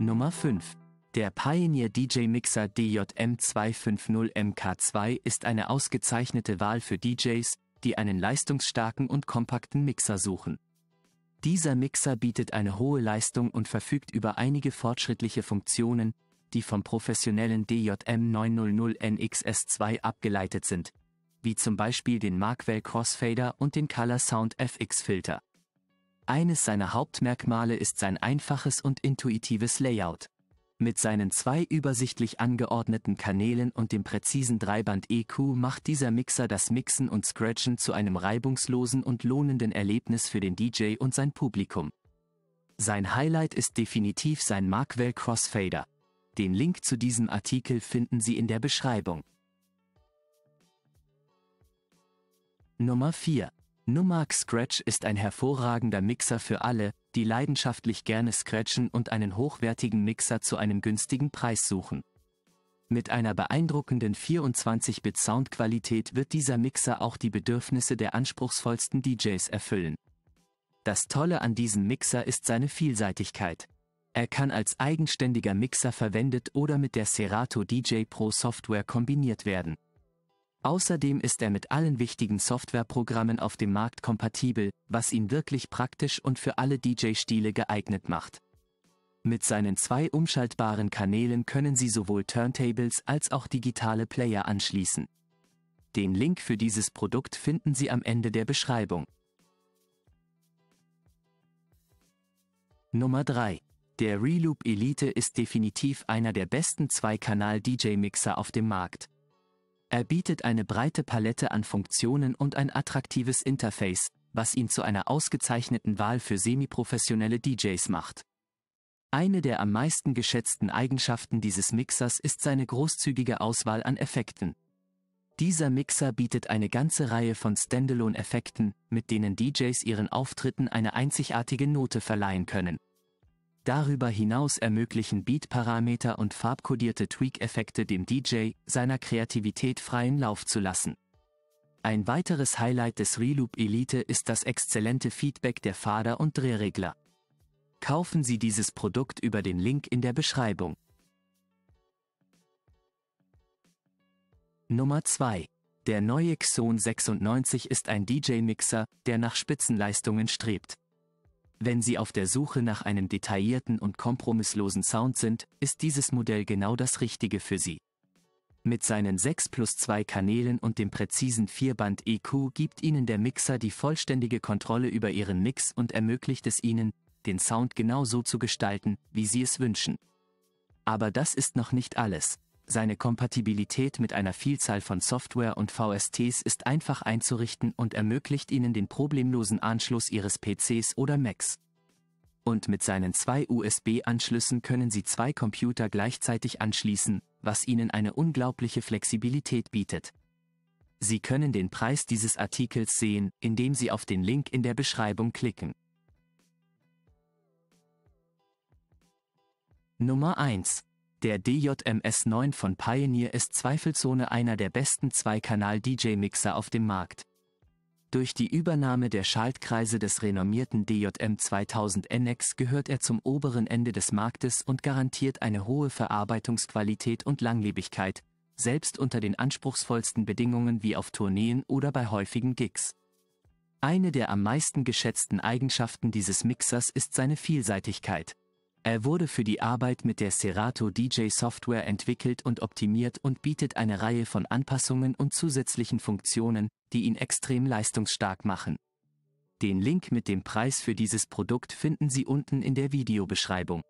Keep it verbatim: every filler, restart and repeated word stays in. Nummer fünf. Der Pioneer D J Mixer D J M zweihundertfünfzig M K zwei ist eine ausgezeichnete Wahl für D Js, die einen leistungsstarken und kompakten Mixer suchen. Dieser Mixer bietet eine hohe Leistung und verfügt über einige fortschrittliche Funktionen, die vom professionellen D J M neunhundert N X S zwei abgeleitet sind, wie zum Beispiel den Markwell Crossfader und den Color Sound F X Filter. Eines seiner Hauptmerkmale ist sein einfaches und intuitives Layout. Mit seinen zwei übersichtlich angeordneten Kanälen und dem präzisen Dreiband E Q macht dieser Mixer das Mixen und Scratchen zu einem reibungslosen und lohnenden Erlebnis für den D J und sein Publikum. Sein Highlight ist definitiv sein Markwell Crossfader. Den Link zu diesem Artikel finden Sie in der Beschreibung. Nummer vier. Numark Scratch ist ein hervorragender Mixer für alle, die leidenschaftlich gerne scratchen und einen hochwertigen Mixer zu einem günstigen Preis suchen. Mit einer beeindruckenden vierundzwanzig Bit Soundqualität wird dieser Mixer auch die Bedürfnisse der anspruchsvollsten D Js erfüllen. Das Tolle an diesem Mixer ist seine Vielseitigkeit. Er kann als eigenständiger Mixer verwendet oder mit der Serato D J Pro Software kombiniert werden. Außerdem ist er mit allen wichtigen Softwareprogrammen auf dem Markt kompatibel, was ihn wirklich praktisch und für alle D J-Stile geeignet macht. Mit seinen zwei umschaltbaren Kanälen können Sie sowohl Turntables als auch digitale Player anschließen. Den Link für dieses Produkt finden Sie am Ende der Beschreibung. Nummer drei. Der Reloop Elite ist definitiv einer der besten Zwei-Kanal-D J-Mixer auf dem Markt. Er bietet eine breite Palette an Funktionen und ein attraktives Interface, was ihn zu einer ausgezeichneten Wahl für semiprofessionelle D Js macht. Eine der am meisten geschätzten Eigenschaften dieses Mixers ist seine großzügige Auswahl an Effekten. Dieser Mixer bietet eine ganze Reihe von Standalone-Effekten, mit denen D Js ihren Auftritten eine einzigartige Note verleihen können. Darüber hinaus ermöglichen Beat-Parameter und farbkodierte Tweak-Effekte dem D J, seiner Kreativität freien Lauf zu lassen. Ein weiteres Highlight des Reloop Elite ist das exzellente Feedback der Fader- und Drehregler. Kaufen Sie dieses Produkt über den Link in der Beschreibung. Nummer zwei. Der neue Xone sechsundneunzig ist ein D J-Mixer, der nach Spitzenleistungen strebt. Wenn Sie auf der Suche nach einem detaillierten und kompromisslosen Sound sind, ist dieses Modell genau das Richtige für Sie. Mit seinen sechs plus zwei Kanälen und dem präzisen Vierband E Q gibt Ihnen der Mixer die vollständige Kontrolle über Ihren Mix und ermöglicht es Ihnen, den Sound genau so zu gestalten, wie Sie es wünschen. Aber das ist noch nicht alles. Seine Kompatibilität mit einer Vielzahl von Software und V S Ts ist einfach einzurichten und ermöglicht Ihnen den problemlosen Anschluss Ihres P Cs oder Macs. Und mit seinen zwei U S B-Anschlüssen können Sie zwei Computer gleichzeitig anschließen, was Ihnen eine unglaubliche Flexibilität bietet. Sie können den Preis dieses Artikels sehen, indem Sie auf den Link in der Beschreibung klicken. Nummer eins. Der D J M S neun von Pioneer ist zweifelsohne einer der besten Zwei-Kanal-D J-Mixer auf dem Markt. Durch die Übernahme der Schaltkreise des renommierten D J M zweitausend N X gehört er zum oberen Ende des Marktes und garantiert eine hohe Verarbeitungsqualität und Langlebigkeit, selbst unter den anspruchsvollsten Bedingungen wie auf Tourneen oder bei häufigen Gigs. Eine der am meisten geschätzten Eigenschaften dieses Mixers ist seine Vielseitigkeit. Er wurde für die Arbeit mit der Serato D J Software entwickelt und optimiert und bietet eine Reihe von Anpassungen und zusätzlichen Funktionen, die ihn extrem leistungsstark machen. Den Link mit dem Preis für dieses Produkt finden Sie unten in der Videobeschreibung.